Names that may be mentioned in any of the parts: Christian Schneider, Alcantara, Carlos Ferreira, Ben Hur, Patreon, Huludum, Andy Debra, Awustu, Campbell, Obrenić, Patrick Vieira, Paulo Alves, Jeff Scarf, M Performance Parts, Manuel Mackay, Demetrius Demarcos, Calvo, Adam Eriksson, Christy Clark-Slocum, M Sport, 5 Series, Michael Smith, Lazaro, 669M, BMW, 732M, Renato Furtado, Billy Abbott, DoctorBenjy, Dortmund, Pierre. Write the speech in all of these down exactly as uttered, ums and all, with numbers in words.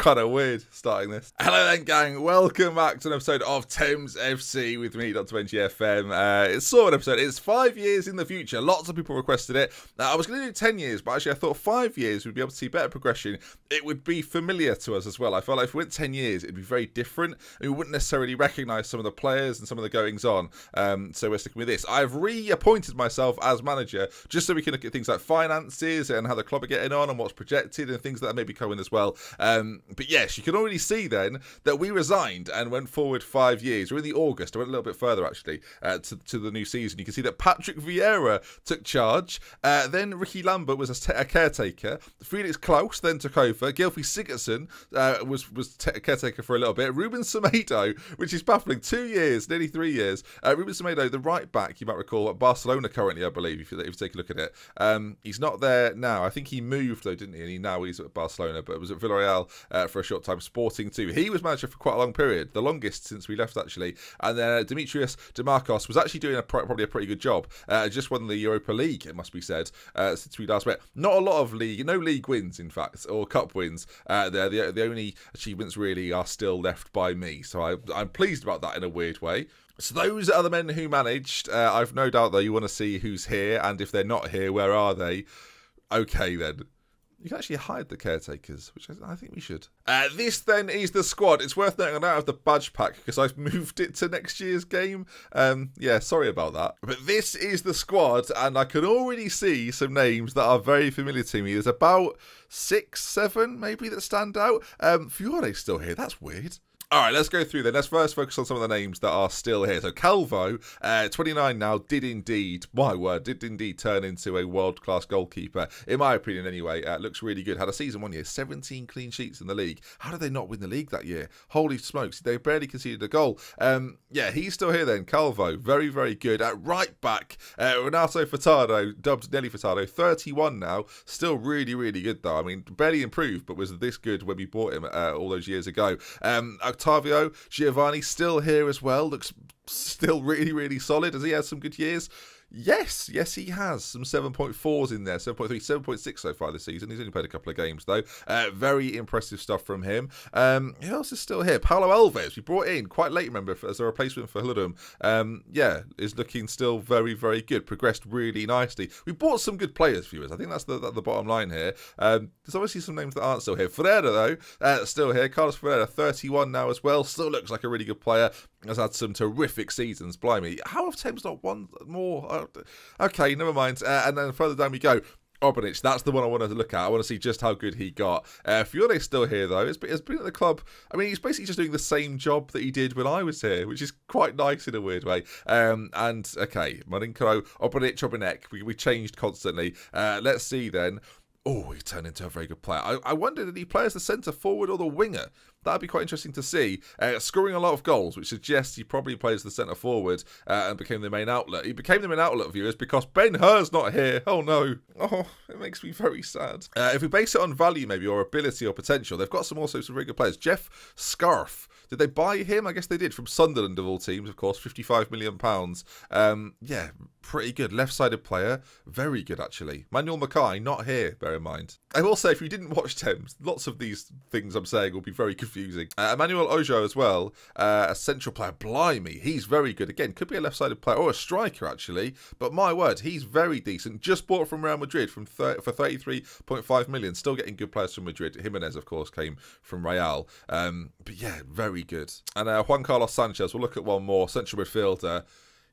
kind of weird starting this. Hello then, gang. Welcome back to an episode of Thames F C with me, Doctor Benjy F M. Uh, it's sort of an episode. It's five years in the future. Lots of people requested it. Now, I was going to do ten years, but actually I thought five years we'd be able to see better progression. It would be familiar to us as well. I felt like if we went ten years, it'd be very different. And we wouldn't necessarily recognise some of the players and some of the goings-on. Um, so we're sticking with this. I've reappointed myself as manager just so we can look at things like finances and how the club are getting on and what's projected and things that may be coming as well. Um, but yes, you can already see then that we resigned and went forward five years. We're in the August. I went a little bit further actually uh, to, to the new season. You can see that Patrick Vieira took charge. Uh, then Ricky Lambert was a, a caretaker. Felix Klaus then took over. Gilfi Sigurdsson uh, was was a caretaker for a little bit. Ruben Semedo, which is baffling, two years, nearly three years. Uh, Ruben Semedo, the right back, you might recall, at Barcelona currently, I believe, if you, if you take a look at it. Um, he's not there now. I think he moved though, didn't he? And he, now he's at Barcelona, but it was at Villarreal uh, for a short time. Sporting too. He was manager for quite a long period, the longest since we left actually. And then uh, Demetrius Demarcos was actually doing a, probably a pretty good job. Uh, just won the Europa League, it must be said, uh, since we last met. Not a lot of league, no league wins in fact, or cup wins. Uh, the, the the only achievements really are still left by me. So I, I'm pleased about that in a weird way. So those are the men who managed. Uh, I've no doubt though you want to see who's here, and if they're not here, where are they? Okay then. You can actually hide the caretakers, which I think we should. Uh, this then is the squad. It's worth noting I'm out of the badge pack because I've moved it to next year's game. Um, yeah, sorry about that. But this is the squad, and I can already see some names that are very familiar to me. There's about six, seven maybe that stand out. Um, Fiore's still here. That's weird. All right, let's go through then. Let's first focus on some of the names that are still here. So Calvo, uh, twenty-nine now, did indeed, my word, did indeed turn into a world-class goalkeeper. In my opinion, anyway, uh, looks really good. Had a season one year, seventeen clean sheets in the league. How did they not win the league that year? Holy smokes, they barely conceded a goal. Um, yeah, he's still here then. Calvo, very, very good. At right back, uh, Renato Furtado, dubbed Nelly Furtado, thirty-one now. Still really, really good though. I mean, barely improved, but was this good when we bought him uh, all those years ago. Um, Octavio Giovanni still here as well. Looks still really, really solid. Has he had some good years? Yes, yes he has. Some seven point fours in there, seven point three, seven point six so far this season. He's only played a couple of games though. Uh, very impressive stuff from him. Um, who else is still here? Paulo Alves, we brought in quite late, remember, as a replacement for Huludum. Um, yeah, is looking still very, very good. Progressed really nicely. We bought some good players, viewers. I think that's the, the, the bottom line here. Um, there's obviously some names that aren't still here. Ferreira though, uh, still here. Carlos Ferreira, thirty-one now as well. Still looks like a really good player. Has had some terrific seasons, blimey. How have Thames not won more? Okay, never mind. Uh, and then further down we go. Obrenić, that's the one I want to look at. I want to see just how good he got. Uh, Fiore's still here, though. It's been, it's been at the club. I mean, he's basically just doing the same job that he did when I was here, which is quite nice in a weird way. Um, and, okay, Marinko, Obrenić, Obrenić. We, we changed constantly. Uh, let's see, then. Oh, he turned into a very good player. I, I wonder, did he play as the centre-forward or the winger? That'd be quite interesting to see. Uh, scoring a lot of goals, which suggests he probably plays the centre-forward uh, and became the main outlet. He became the main outlet, viewers, because Ben Hur's not here. Oh, no. Oh, it makes me very sad. Uh, if we base it on value, maybe, or ability or potential, they've got some also some very good players. Jeff Scarf. Did they buy him? I guess they did. From Sunderland, of all teams, of course. fifty-five million pounds. Um, yeah, pretty good. Left-sided player. Very good, actually. Manuel Mackay, not here, bear in mind. I will say, if you didn't watch Thames, lots of these things I'm saying will be very confusing. Confusing. Uh, Emmanuel Ojo as well, uh, a central player. Blimey, he's very good. Again, could be a left-sided player or a striker actually. But my word, he's very decent. Just bought from Real Madrid from for thirty-three point five million. Still getting good players from Madrid. Jimenez, of course, came from Real. Um, but yeah, very good. And uh, Juan Carlos Sanchez. We'll look at one more central midfielder.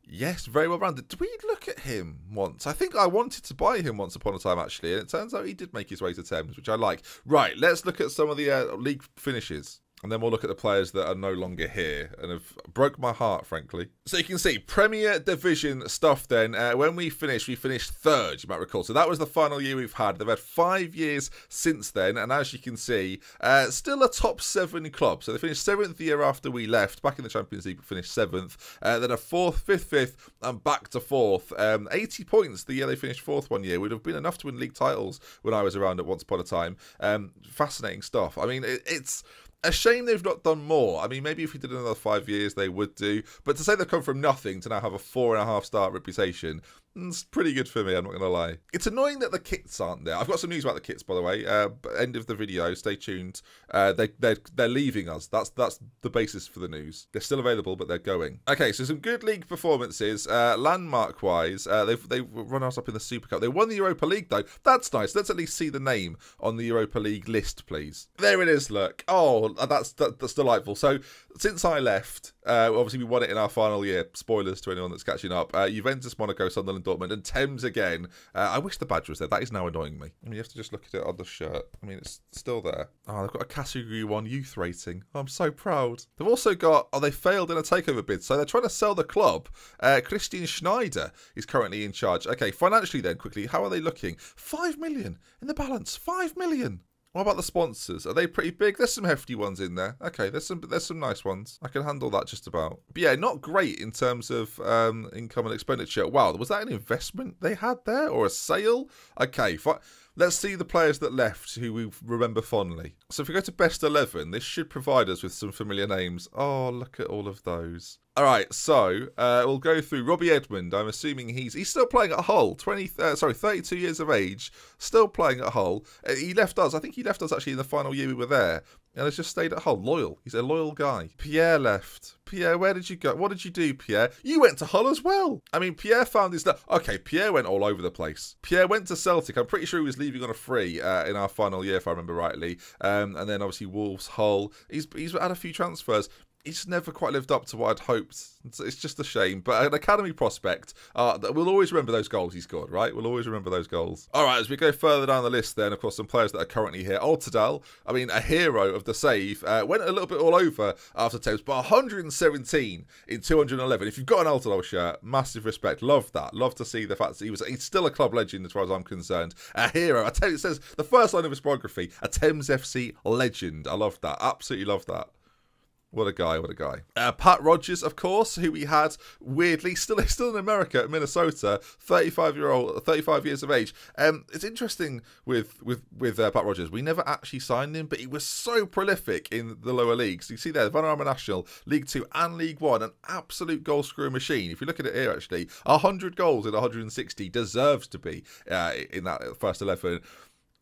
Yes, very well rounded. Did we look at him once? I think I wanted to buy him once upon a time, actually, and it turns out he did make his way to Thames, which I like. Right, let's look at some of the uh, league finishes. And then we'll look at the players that are no longer here and have broke my heart, frankly. So you can see Premier Division stuff then. Uh, when we finished, we finished third, you might recall. So that was the final year we've had. They've had five years since then. And as you can see, uh, still a top seven club. So they finished seventh the year after we left, back in the Champions League, but finished seventh. Uh, then a fourth, fifth, fifth, and back to fourth. Um, eighty points the year they finished fourth one year would have been enough to win league titles when I was around at once upon a time. Um, fascinating stuff. I mean, it, it's... a shame they've not done more. I mean, maybe if we did another five years, they would do. But to say they've come from nothing to now have a four and a half star reputation, It's pretty good for me, I'm not going to lie. It's annoying that the kits aren't there. I've got some news about the kits, by the way. Uh, end of the video, stay tuned. Uh, they, they're, they're leaving us. That's that's the basis for the news. They're still available, but they're going. Okay, so some good league performances. Uh, Landmark-wise, uh, they've, they've run us up in the Super Cup. They won the Europa League, though. That's nice. Let's at least see the name on the Europa League list, please. There it is, look. Oh, that's, that, that's delightful. So, since I left... Uh, obviously, we won it in our final year. Spoilers to anyone that's catching up. Uh, Juventus, Monaco, Sunderland, Dortmund, and Thames again. Uh, I wish the badge was there. That is now annoying me. I mean, you have to just look at it on the shirt. I mean, it's still there. Oh, they've got a category one youth rating. Oh, I'm so proud. They've also got, oh, they failed in a takeover bid, so they're trying to sell the club. Uh, Christian Schneider is currently in charge. Okay, financially then, quickly, how are they looking? Five million in the balance. Five million. What about the sponsors? Are they pretty big? There's some hefty ones in there. Okay, there's some there's some nice ones. I can handle that just about. But yeah, not great in terms of um, income and expenditure. Wow, was that an investment they had there or a sale? Okay, fine. Let's see the players that left who we remember fondly. So if we go to best eleven, this should provide us with some familiar names. Oh, look at all of those. All right, so uh, we'll go through Robbie Edmund. I'm assuming he's he's still playing at Hull. twenty, uh, sorry, thirty-two years of age, still playing at Hull. Uh, he left us. I think he left us actually in the final year we were there. And has just stayed at Hull. Loyal. He's a loyal guy. Pierre left. Pierre, where did you go? What did you do, Pierre? You went to Hull as well. I mean, Pierre found his... Okay, Pierre went all over the place. Pierre went to Celtic. I'm pretty sure he was leaving on a free uh, in our final year, if I remember rightly. Um, and then, obviously, Wolves, Hull. He's, he's had a few transfers. He's never quite lived up to what I'd hoped. It's just a shame. But an academy prospect, uh, we'll always remember those goals he scored, right? We'll always remember those goals. All right, as we go further down the list then, of course, some players that are currently here. Altadel, I mean, a hero of the save, uh, went a little bit all over after Thames, but one hundred seventeen in two hundred eleven. If you've got an Altadel shirt, massive respect. Love that. Love to see the fact that he was, he's still a club legend as far as I'm concerned. A hero. I tell you, it says the first line of his biography, a Thames F C legend. I love that. Absolutely love that. What a guy, what a guy. Uh, Pat Rogers, of course, who we had, weirdly, still still in America, at Minnesota, thirty-five year old, thirty-five years of age. Um, it's interesting with with, with uh, Pat Rogers, we never actually signed him, but he was so prolific in the lower leagues. You see there, Vanarama National, League Two and League One, an absolute goal-scoring machine. If you look at it here, actually, one hundred goals in one hundred sixty deserves to be uh, in that first eleven.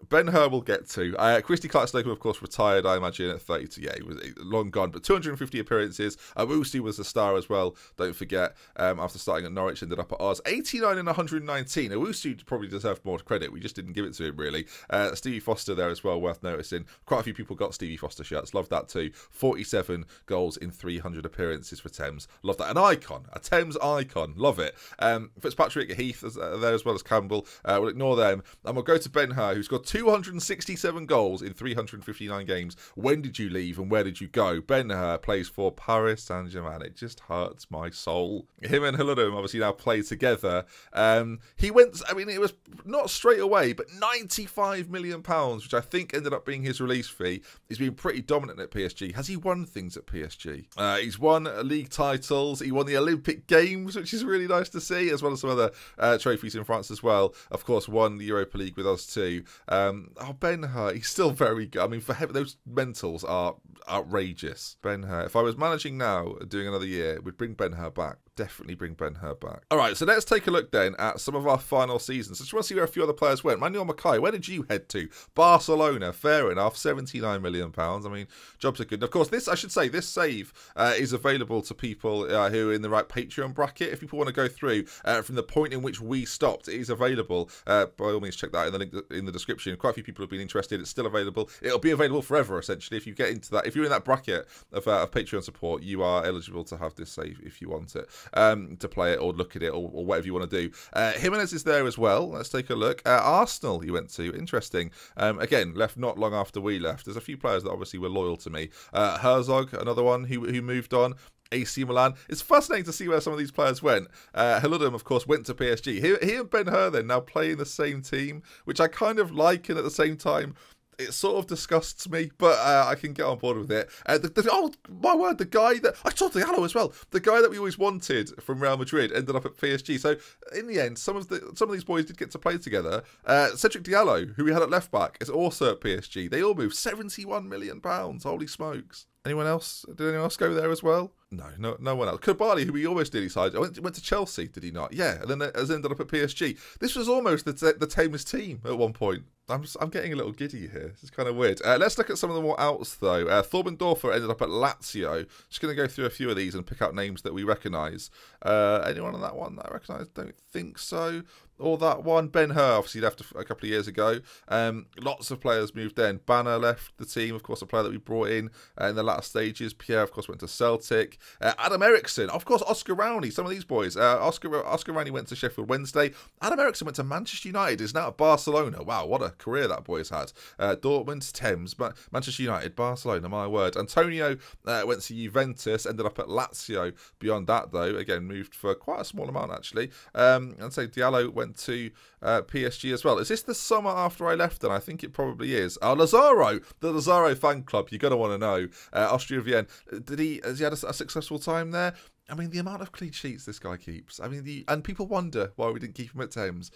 Ben Hur will get to. Uh, Christy Clark-Slocum, of course, retired, I imagine, at thirty-two. Yeah, he was long gone, but two hundred fifty appearances. Awustu was the star as well, don't forget. Um, after starting at Norwich, ended up at Oz. eighty-nine and one hundred nineteen. Awustu probably deserved more credit. We just didn't give it to him, really. Uh, Stevie Foster there as well, worth noticing. Quite a few people got Stevie Foster shirts. Love that too. forty-seven goals in three hundred appearances for Thames. Love that. An icon. A Thames icon. Love it. Um, Fitzpatrick, Heath uh, there as well as Campbell. Uh, we'll ignore them. And we'll go to Ben Hur, who's got two hundred sixty-seven goals in three hundred fifty-nine games. When did you leave and where did you go? Ben Hur plays for Paris Saint-Germain. It just hurts my soul. Him and Huludum obviously now play together. Um, he went, I mean, it was not straight away, but ninety-five million pounds, which I think ended up being his release fee. He's been pretty dominant at P S G. Has he won things at P S G? Uh, he's won league titles. He won the Olympic Games, which is really nice to see, as well as some other uh, trophies in France as well. Of course, won the Europa League with us too. Um, Um, oh, Ben Hur, he's still very good. I mean, for him, those mentals are outrageous. Ben Hur, if I was managing now, doing another year, we'd bring Ben Hur back. Definitely bring Ben Hur back. All right, so let's take a look then at some of our final seasons. I just want to see where a few other players went. Manuel Mackay, where did you head to? Barcelona, fair enough, seventy-nine million pounds. I mean, jobs are good. And of course, this, I should say, this save uh, is available to people uh, who are in the right Patreon bracket. If people want to go through uh, from the point in which we stopped, it is available. Uh, by all means, check that in the link in the description. Quite a few people have been interested. It's still available. It'll be available forever, essentially, if you get into that. If you're in that bracket of, uh, of Patreon support, you are eligible to have this save if you want it. Um, to play it or look at it or, or whatever you want to do. Uh, Jimenez is there as well. Let's take a look. Uh, Arsenal he went to. Interesting. Um, again, left not long after we left. There's a few players that obviously were loyal to me. Uh, Herzog, another one who, who moved on. A C Milan. It's fascinating to see where some of these players went. Uh, Huludum, of course, went to P S G. He, he and Ben Hur then now playing the same team, which I kind of like, and at the same time it sort of disgusts me, but uh, I can get on board with it. Uh, the, the, oh, my word, the guy that... I saw Diallo as well. The guy that we always wanted from Real Madrid ended up at P S G. So, in the end, some of the some of these boys did get to play together. Uh, Cedric Diallo, who we had at left-back, is also at P S G. They all moved seventy-one million pounds. Holy smokes. Anyone else? Did anyone else go there as well? No, no, no one else. Koulibaly, who we almost did, he signed. Went, went to Chelsea, did he not? Yeah, and then it has ended up at P S G. This was almost the, the Tamers team at one point. I'm, just, I'm getting a little giddy here. This is kind of weird. Uh, let's look at some of the more outs, though. Uh, Thorben Dorfer ended up at Lazio. Just going to go through a few of these and pick out names that we recognise. Uh, anyone on that one that I recognise? Don't think so. Or that one. Ben Hur, obviously, left a couple of years ago. Um, lots of players moved in. Banner left the team, of course, a player that we brought in uh, in the latter stages. Pierre, of course, went to Celtic. Uh, Adam Eriksson, of course, Oscar Rowney, some of these boys. Uh, Oscar Oscar Rowney went to Sheffield Wednesday. Adam Eriksson went to Manchester United, is now at Barcelona. Wow, what a career that boy's had. Uh, Dortmund, Thames, Ma Manchester United, Barcelona, my word. Antonio uh, went to Juventus, ended up at Lazio. Beyond that, though, again, moved for quite a small amount, actually. Um, I'd say Diallo went to uh, P S G as well. Is this the summer after I left? And I think it probably is. Oh, Lazaro, the Lazaro fan club. You're going to want to know. Uh, Austria Vienna. Did he, has he had a, a successful time there? I mean, the amount of clean sheets this guy keeps. I mean, the, and people wonder why we didn't keep him at Thames.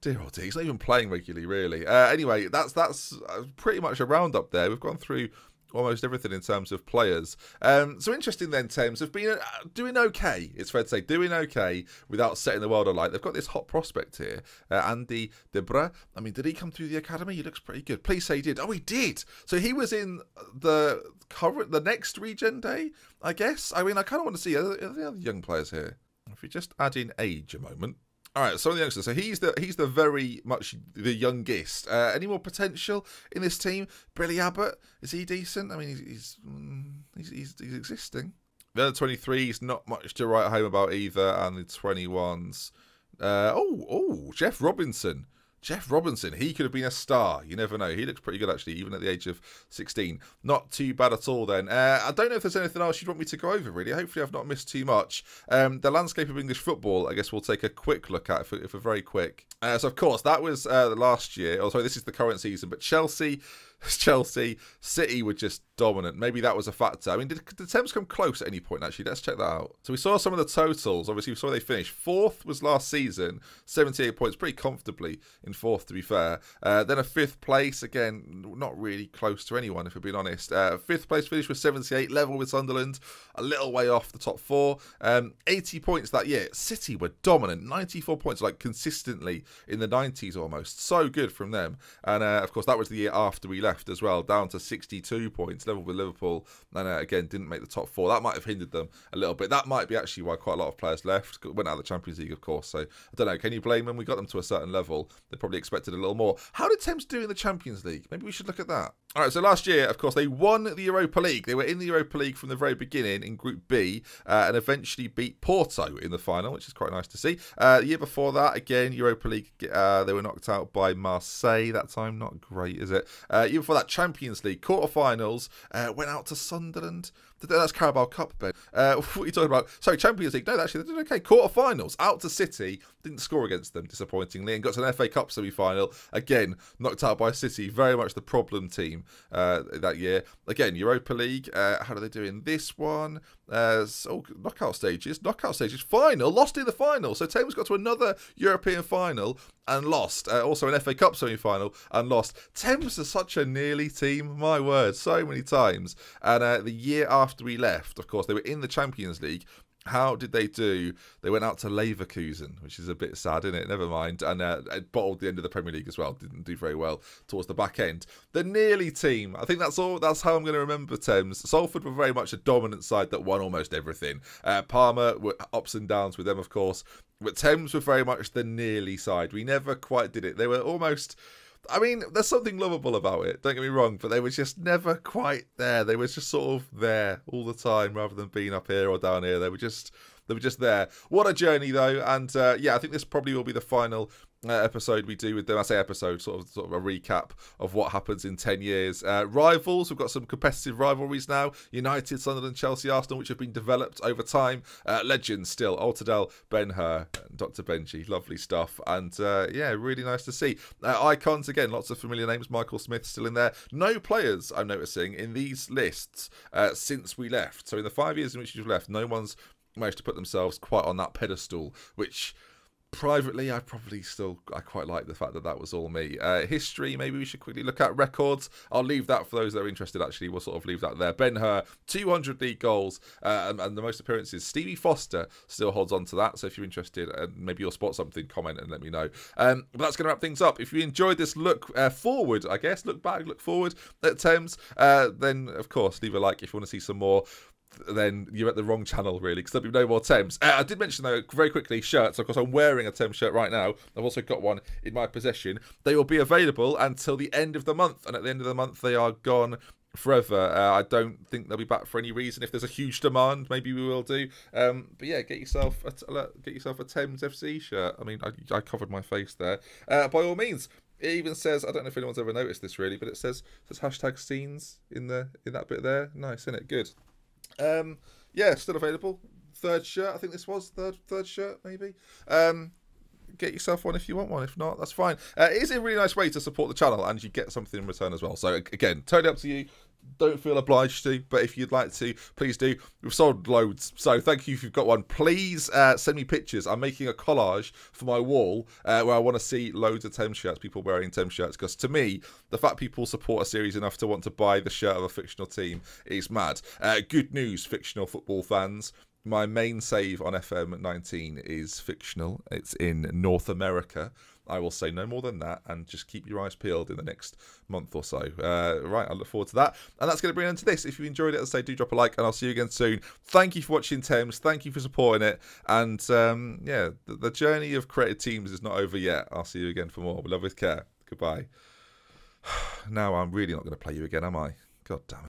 Dear old dear, he's not even playing regularly, really. Uh, anyway, that's that's pretty much a roundup there. We've gone through almost everything in terms of players. Um, so interesting then, Thames have been doing okay. It's fair to say, doing okay without setting the world alight. They've got this hot prospect here, uh, Andy Debra. I mean, did he come through the academy? He looks pretty good. Please say he did. Oh, he did. So he was in the current, the next Regen Day, I guess. I mean, I kind of want to see, are there other young players here? If we just add in age a moment. All right, some of the youngsters. So he's the he's the very much the youngest. Uh, any more potential in this team? Billy Abbott, is he decent? I mean, he's he's he's, he's, he's existing. The other twenty-three is not much to write home about either, and the twenty-ones. Uh, oh, oh, Jeff Robinson. Jeff Robinson, he could have been a star. You never know. He looks pretty good, actually, even at the age of sixteen. Not too bad at all, then. Uh, I don't know if there's anything else you'd want me to go over, really. Hopefully, I've not missed too much. Um, the landscape of English football, I guess we'll take a quick look at, if, if we're very quick. Uh, so, of course, that was uh, last year. Oh, sorry, this is the current season. But Chelsea... Chelsea, City were just dominant. Maybe that was a factor. I mean, did, did Thames come close at any point, actually? Let's check that out. So we saw some of the totals. Obviously, we saw they finished. Fourth was last season, seventy-eight points, pretty comfortably in fourth, to be fair. Uh, then a fifth place, again, not really close to anyone, if we're being honest. Uh, fifth place finish with seventy-eight, level with Sunderland, a little way off the top four. Um, eighty points that year. City were dominant, ninety-four points, like consistently in the nineties almost. So good from them. And, uh, of course, that was the year after we left as well, down to sixty-two points, level with Liverpool, and uh, again didn't make the top four. That might have hindered them a little bit. That might be actually why quite a lot of players left. Went out of the Champions League, of course, so I don't know, can you blame them? We got them to a certain level, they probably expected a little more. How did Thames do in the Champions League? Maybe we should look at that. All right, so last year, of course, they won the Europa League. They were in the Europa League from the very beginning in Group B, uh, and eventually beat Porto in the final, which is quite nice to see. Uh, the year before that, again, Europa League, uh, they were knocked out by Marseille that time. Not great, is it? Uh, even for that Champions League quarterfinals, uh, went out to Sunderland. That's Carabao Cup, Ben. Uh, what are you talking about? Sorry, Champions League. No, actually, they did okay. Quarterfinals, out to City. Didn't score against them, disappointingly, and got to an F A Cup semi-final. Again, knocked out by City. Very much the problem team uh, that year. Again, Europa League. Uh, how do they do in this one? Uh, so, knockout stages. Knockout stages. Final. Lost in the final. So, Thames got to another European final and lost. Uh, also, an F A Cup semi-final and lost. Thames is such a nearly team. My word. So many times. And uh, the year after we left, of course, they were in the Champions League. How did they do? They went out to Leverkusen, which is a bit sad, isn't it? Never mind. And uh, it bottled the end of the Premier League as well. Didn't do very well towards the back end. The nearly team. I think that's all. That's how I'm going to remember Thames. Salford were very much a dominant side that won almost everything. Uh, Parma were ups and downs with them, of course. But Thames were very much the nearly side. We never quite did it. They were almost... I mean, there's something lovable about it, don't get me wrong, but they were just never quite there. They were just sort of there all the time rather than being up here or down here. They were just they were just there. What a journey, though. And, uh, yeah, I think this probably will be the final uh, episode we do with them. I say episode, sort of sort of a recap of what happens in ten years. Uh, rivals, we've got some competitive rivalries now. United, Sunderland, Chelsea, Arsenal, which have been developed over time. Uh, legends still, Altadel, Ben Hur, Doctor Benjy. Lovely stuff. And, uh, yeah, really nice to see. Uh, icons, again, lots of familiar names. Michael Smith still in there. No players, I'm noticing, in these lists uh, since we left. So in the five years in which you've left, no one's managed to put themselves quite on that pedestal, which privately, I probably still, I quite like the fact that that was all me. Uh, history, maybe we should quickly look at records. I'll leave that for those that are interested, actually. We'll sort of leave that there. Ben Hur, two hundred league goals uh, and, and the most appearances. Stevie Foster still holds on to that. So if you're interested, uh, maybe you'll spot something, comment and let me know. Um, but that's going to wrap things up. If you enjoyed this look uh, forward, I guess, look back, look forward at Thames, uh, then, of course, leave a like if you want to see some more. Then you're at the wrong channel, really, because there'll be no more Thames. Uh, I did mention, though, very quickly, shirts. Of course, I'm wearing a Thames shirt right now. I've also got one in my possession. They will be available until the end of the month, and at the end of the month, they are gone forever. Uh, I don't think they'll be back for any reason. If there's a huge demand, maybe we will do. Um, but yeah, get yourself a, get yourself a Thames F C shirt. I mean, I, I covered my face there. Uh, by all means. It even says, I don't know if anyone's ever noticed this really, but it says, it says hashtag scenes in the in that bit there. Nice, isn't it? Good. Um, yeah, still available. Third shirt, I think this was third third shirt maybe. Um, get yourself one if you want one. If not, that's fine. Uh, it is a really nice way to support the channel, and you get something in return as well. So again, totally up to you. Don't feel obliged to, but if you'd like to, please do. We've sold loads, so thank you if you've got one. Please uh, send me pictures. I'm making a collage for my wall uh, where I want to see loads of Thames shirts, people wearing Thames shirts, because to me, the fact people support a series enough to want to buy the shirt of a fictional team is mad. Uh, good news, fictional football fans. My main save on F M nineteen is fictional. It's in North America. I will say no more than that, and just keep your eyes peeled in the next month or so. Uh, right, I look forward to that. And that's going to bring an end to this. If you enjoyed it, as I say, do drop a like, and I'll see you again soon. Thank you for watching Thames. Thank you for supporting it. And, um, yeah, the, the journey of creative teams is not over yet. I'll see you again for more. With love, with care. Goodbye. Now I'm really not going to play you again, am I? God damn it.